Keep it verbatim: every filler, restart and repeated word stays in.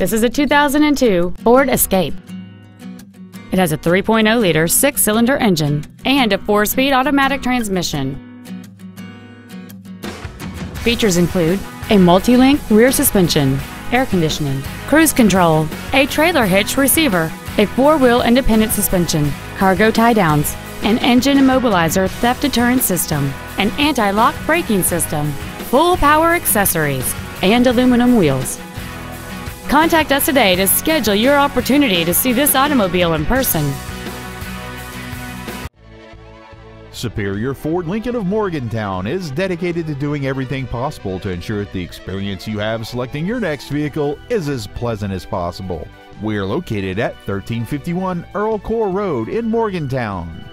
This is a two thousand two Ford Escape. It has a three point oh liter six-cylinder engine and a four-speed automatic transmission. Features include a multi-link rear suspension, air conditioning, cruise control, a trailer hitch receiver, a four-wheel independent suspension, cargo tie-downs, an engine immobilizer theft deterrent system, an anti-lock braking system, full power accessories, and aluminum wheels. Contact us today to schedule your opportunity to see this automobile in person. Superior Ford Lincoln of Morgantown is dedicated to doing everything possible to ensure that the experience you have selecting your next vehicle is as pleasant as possible. We are located at thirteen fifty-one Earl Core Road in Morgantown.